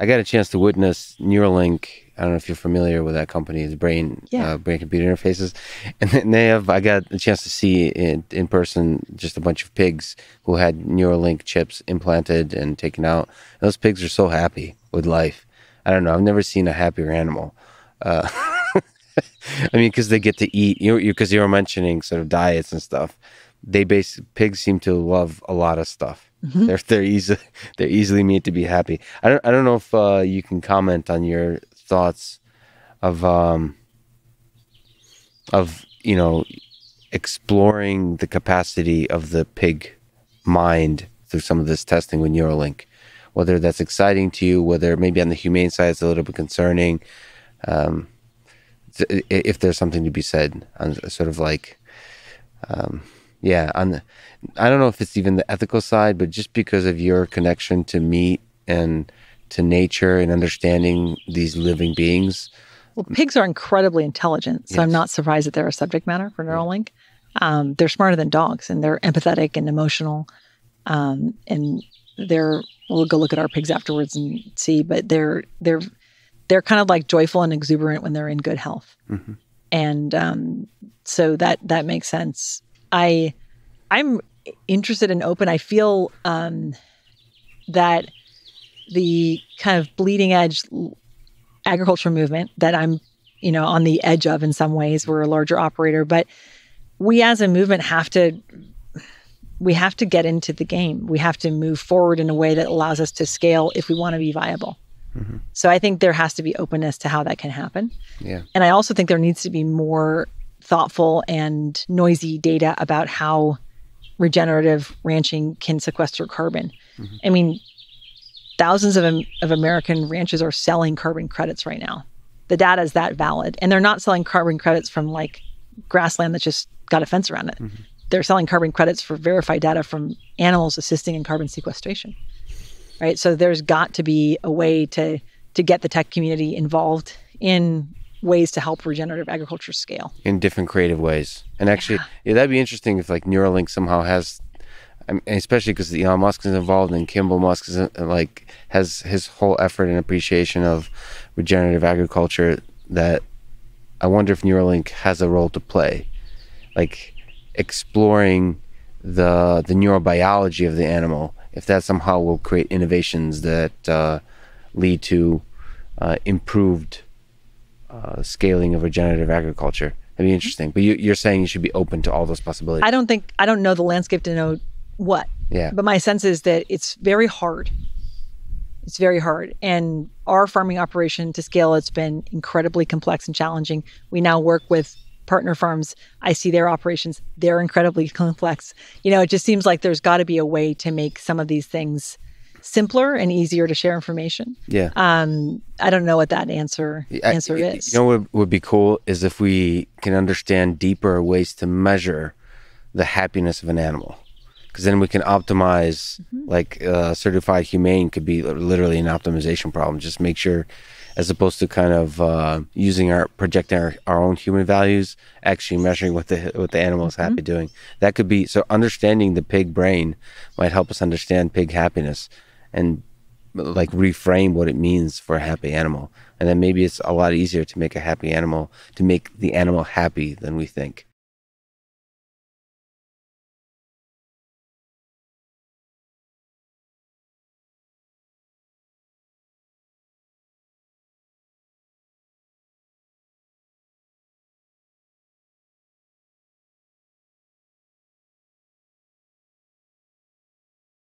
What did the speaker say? I got a chance to witness Neuralink. I don't know if you're familiar with that company, it's brain, brain-computer interfaces. And they have, I got a chance to see in person just a bunch of pigs who had Neuralink chips implanted and taken out. And those pigs are so happy with life. I don't know, I've never seen a happier animal. I mean, because they get to eat, because you were mentioning sort of diets and stuff. Pigs seem to love a lot of stuff. Mm-hmm. They're easily made to be happy. I don't know if you can comment on your thoughts of exploring the capacity of the pig mind through some of this testing with Neuralink, whether that's exciting to you, whether maybe on the humane side it's a little bit concerning, if there's something to be said on sort of like. Yeah, I don't know if it's even the ethical side, but just because of your connection to meat and to nature and understanding these living beings. Well, pigs are incredibly intelligent, so yes. I'm not surprised that they're a subject matter for Neuralink. They're smarter than dogs, and they're empathetic and emotional. And we'll go look at our pigs afterwards and see, but they're kind of like joyful and exuberant when they're in good health, mm-hmm. and so that makes sense. I'm interested and open. I feel that the kind of bleeding edge agriculture movement that I'm, on the edge of in some ways, we're a larger operator, but we as a movement have to get into the game. We have to move forward in a way that allows us to scale if we want to be viable. Mm-hmm. So I think there has to be openness to how that can happen. Yeah. And I also think there needs to be more thoughtful and noisy data about how regenerative ranching can sequester carbon. Mm-hmm. I mean, thousands of American ranches are selling carbon credits right now. The data is that valid. And they're not selling carbon credits from like grassland that's just got a fence around it. Mm-hmm. They're selling carbon credits for verified data from animals assisting in carbon sequestration, right? So there's got to be a way to get the tech community involved in ways to help regenerative agriculture scale in different creative ways. And actually, yeah, that'd be interesting if like Neuralink somehow has, especially because Elon Musk is involved and Kimbal Musk is like has his whole effort and appreciation of regenerative agriculture, that I wonder if Neuralink has a role to play, like exploring the neurobiology of the animal, if that somehow will create innovations that lead to improved scaling of regenerative agriculture. That'd be interesting. But you're saying you should be open to all those possibilities. I don't know the landscape to know what. Yeah. But my sense is that it's very hard. It's very hard. And our farming operation to scale, it's been incredibly complex and challenging. We now work with partner farms. I see their operations. They're incredibly complex. It just seems like there's got to be a way to make some of these things simpler and easier to share information. Yeah. I don't know what that answer is. What would be cool is if we can understand deeper ways to measure the happiness of an animal, because then we can optimize. Mm-hmm. Like certified humane could be literally an optimization problem. Just make sure, as opposed to kind of using projecting our own human values, actually measuring what the animal is happy doing. That could be so. Understanding the pig brain might help us understand pig happiness and like reframe what it means for a happy animal. And then maybe it's a lot easier to make the animal happy than we think.